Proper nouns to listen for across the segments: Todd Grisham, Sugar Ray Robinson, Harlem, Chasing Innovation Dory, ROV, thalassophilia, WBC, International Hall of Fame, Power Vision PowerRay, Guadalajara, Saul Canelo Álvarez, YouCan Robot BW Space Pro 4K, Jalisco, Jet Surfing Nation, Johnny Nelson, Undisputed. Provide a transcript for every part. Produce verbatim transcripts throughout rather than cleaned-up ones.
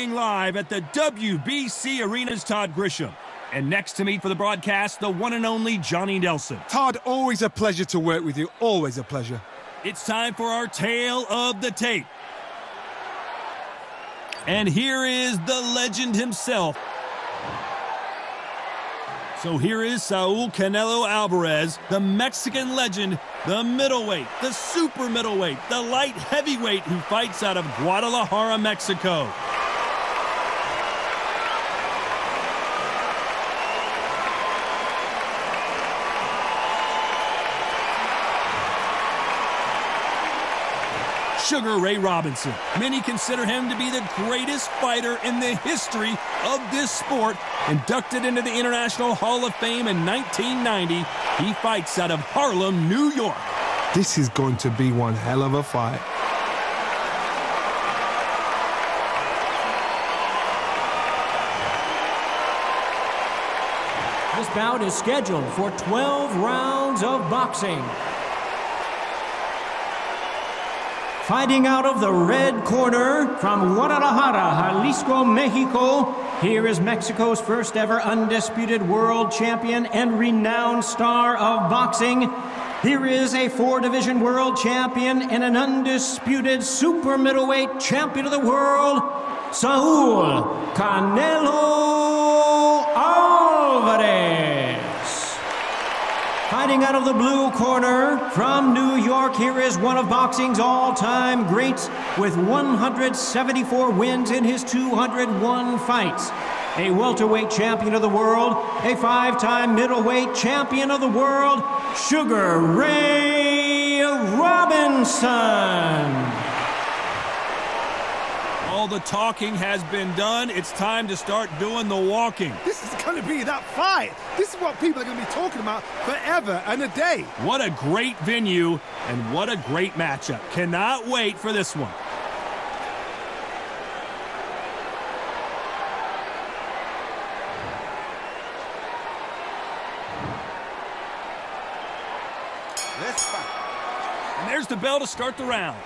Broadcasting live at the W B C Arena's Todd Grisham. And next to me for the broadcast, the one and only Johnny Nelson. Todd, always a pleasure to work with you. Always a pleasure. It's time for our Tale of the Tape. And here is the legend himself. So here is Saul Canelo Álvarez, the Mexican legend, the middleweight, the super middleweight, the light heavyweight who fights out of Guadalajara, Mexico. Sugar Ray Robinson. Many consider him to be the greatest fighter in the history of this sport. Inducted into the International Hall of Fame in nineteen ninety, he fights out of Harlem, New York. This is going to be one hell of a fight. This bout is scheduled for twelve rounds of boxing. Fighting out of the red corner from Guadalajara, Jalisco, Mexico, here is Mexico's first ever undisputed world champion and renowned star of boxing. Here is a four-division world champion and an undisputed super middleweight champion of the world, Saul Canelo Álvarez. Fighting out of the blue corner from New York, here is one of boxing's all-time greats with one hundred seventy-four wins in his two hundred one fights. A welterweight champion of the world, a five-time middleweight champion of the world, Sugar Ray Robinson. All the talking has been done. It's time to start doing the walking. This is going to be that fight. This is what people are going to be talking about forever and a day. What a great venue and what a great matchup. Cannot wait for this one. Let's fight. And there's the bell to start the round.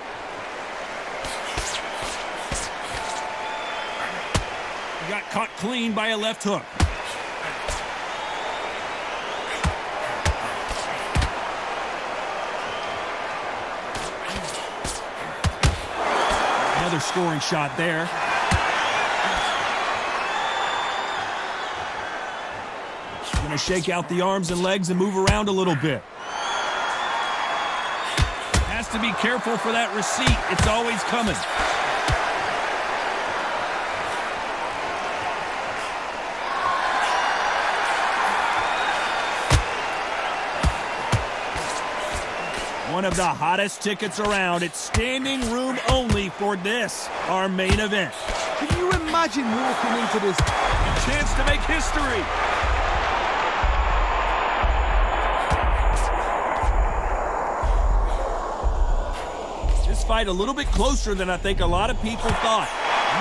Got caught clean by a left hook. Another scoring shot there. Going to shake out the arms and legs and move around a little bit. Has to be careful for that receipt. It's always coming. One of the hottest tickets around. It's standing room only for this, our main event. Can you imagine walking into this? A chance to make history. This fight a little bit closer than I think a lot of people thought.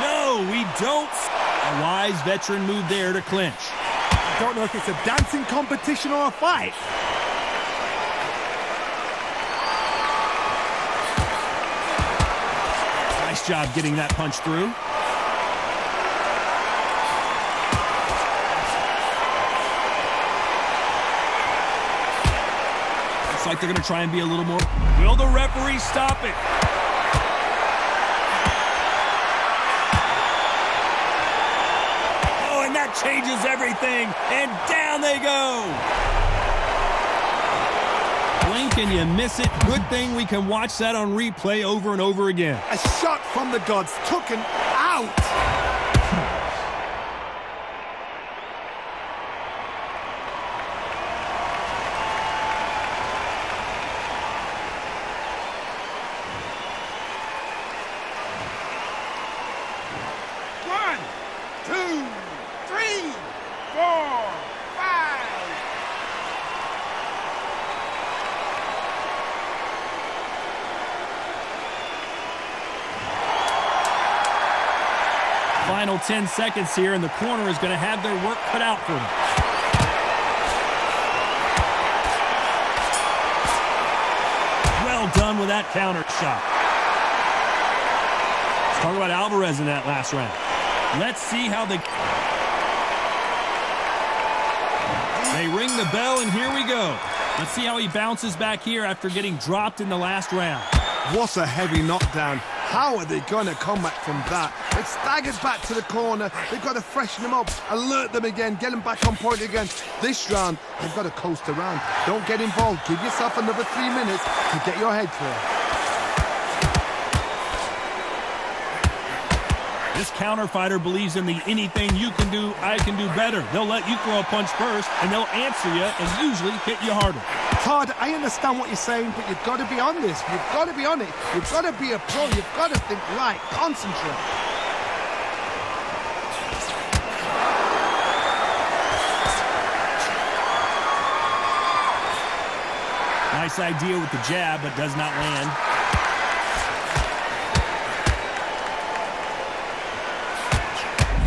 No, we don't. A wise veteran move there to clinch. I don't know if it's a dancing competition or a fight. Nice job getting that punch through. Looks like they're going to try and be a little more. Will the referee stop it? Oh, and that changes everything. And down they go. Blink and you miss it. Good thing we can watch that on replay over and over again. A shot from the gods took him out. One, two, three, four, five. Final ten seconds here, and the corner is going to have their work cut out for them. Well done with that counter shot. Let's talk about Álvarez in that last round. Let's see how the... They ring the bell, and here we go. Let's see how he bounces back here after getting dropped in the last round. What a heavy knockdown. How are they going to come back from that? It staggers back to the corner. They've got to freshen them up, alert them again, get them back on point again. This round, they've got to coast around. Don't get involved. Give yourself another three minutes to get your head clear. This counter fighter believes in the anything you can do, I can do better. They'll let you throw a punch first, and they'll answer you and usually hit you harder. Todd, I understand what you're saying, but you've got to be on this. You've got to be on it. You've got to be a pro. You've got to think right. Concentrate. Nice idea with the jab, but does not land.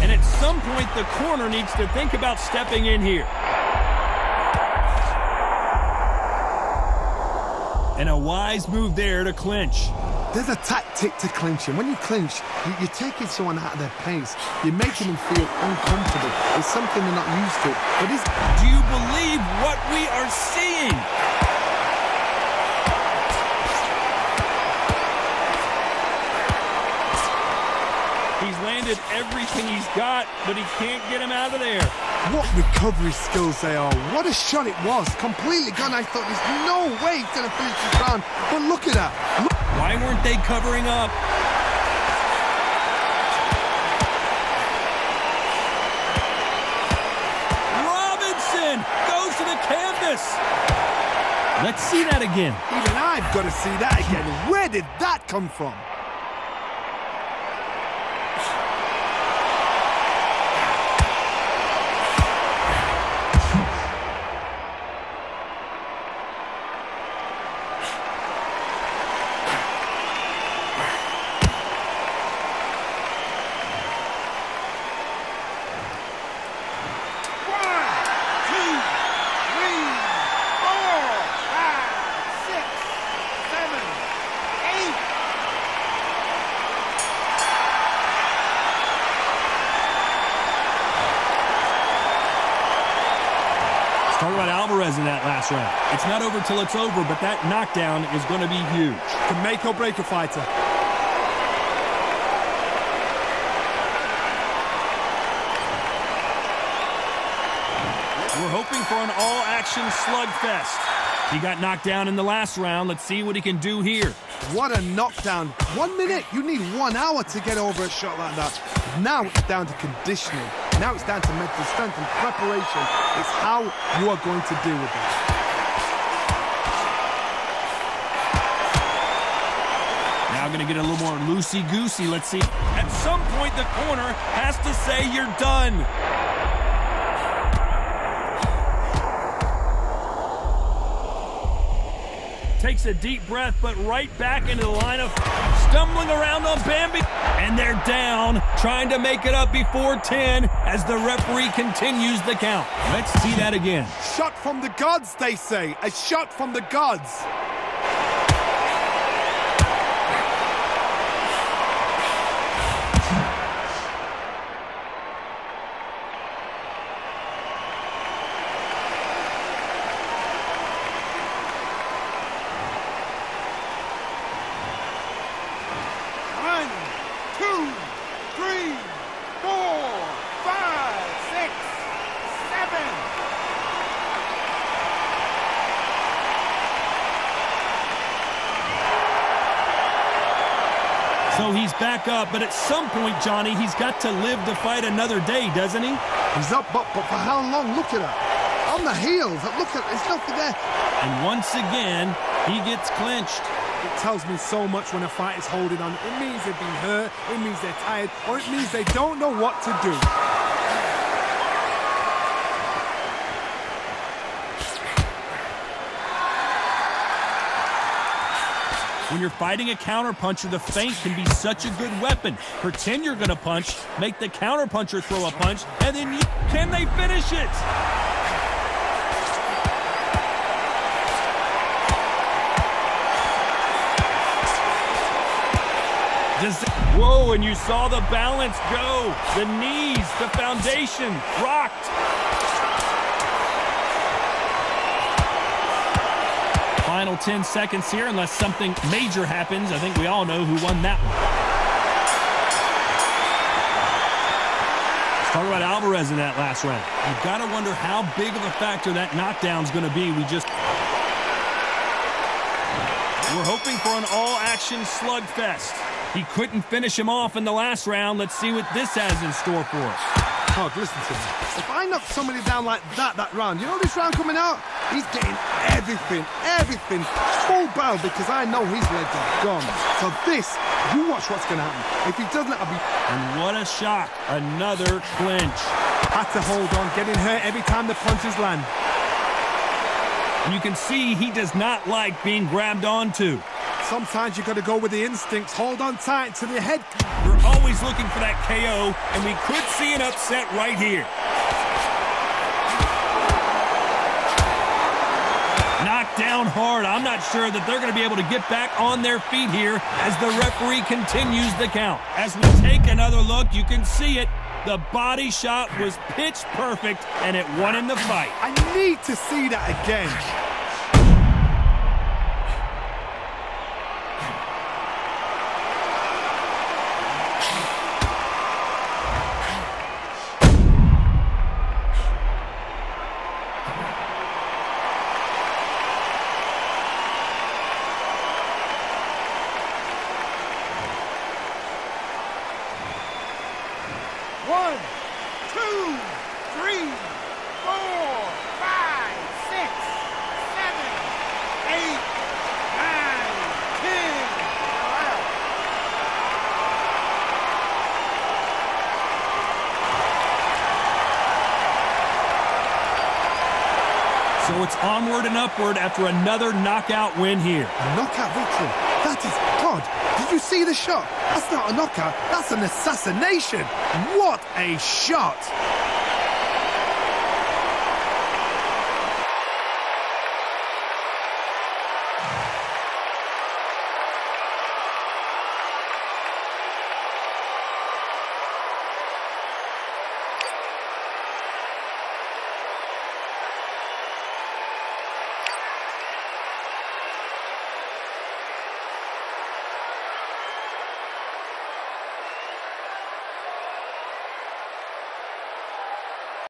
And at some point, the corner needs to think about stepping in here. And a wise move there to clinch. There's a tactic to clinching. When you clinch, you, you're taking someone out of their pace. You're making them feel uncomfortable. It's something they're not used to. But it's... Do you believe what we are seeing? He's landed everything he's got, but he can't get him out of there. What recovery skills they are. What a shot it was. Completely gone. I thought there's no way he's going to finish this round. But look at that. Look. Why weren't they covering up? Robinson goes to the canvas. Let's see that again. Even I've got to see that again. Where did that come from? Alvarez in that last round. It's not over till it's over, but that knockdown is going to be huge. Can make or break a fighter. We're hoping for an all-action slugfest. He got knocked down in the last round. Let's see what he can do here. What a knockdown. One minute, you need one hour to get over a shot like that. Now it's down to conditioning. Now it's down to mental strength and preparation. It's how you are going to deal with it. Now going to get a little more loosey-goosey. Let's see. At some point, the corner has to say you're done. Takes a deep breath, but right back into the line of stumbling around on Bambi. And they're down, trying to make it up before ten as the referee continues the count. Let's see that again. Shot from the gods, they say. A shot from the gods. So he's back up, but at some point, Johnny, he's got to live to fight another day, doesn't he? He's up, but, but for how long? Look at that. On the heels. Look at it. There's nothing there. And once again, he gets clinched. It tells me so much when a fighter's holding on. It means they've been hurt, it means they're tired, or it means they don't know what to do. When you're fighting a counterpuncher, the feint can be such a good weapon. Pretend you're going to punch, make the counterpuncher throw a punch, and then you... Can they finish it? Just, whoa, and you saw the balance go. The knees, the foundation, rocked. Final ten seconds here, unless something major happens. I think we all know who won that one. Let's talk about Álvarez in that last round. You've got to wonder how big of a factor that knockdown's going to be. We just... We're hoping for an all-action slugfest. He couldn't finish him off in the last round. Let's see what this has in store for us. Hog, listen to me. If I knock somebody down like that that round, you know this round coming out? He's getting everything, everything full barrel because I know his legs are gone. So this, you watch what's going to happen. If he doesn't, I'll be... And what a shot. Another clinch. Had to hold on, getting hurt every time the punches land. You can see he does not like being grabbed onto. Sometimes you've got to go with the instincts. Hold on tight to the head. We're always looking for that K O, and we could see an upset right here. Knocked down hard. I'm not sure that they're going to be able to get back on their feet here as the referee continues the count. As we take another look, you can see it. The body shot was pitch perfect, and it won him the fight. I need to see that again. One, two, three, four, five, six, seven, eight, nine, ten. So it's onward and upward after another knockout win here. A knockout victory. That is God. Did you see the shot? That's not a knockout. That's an assassination. What a shot!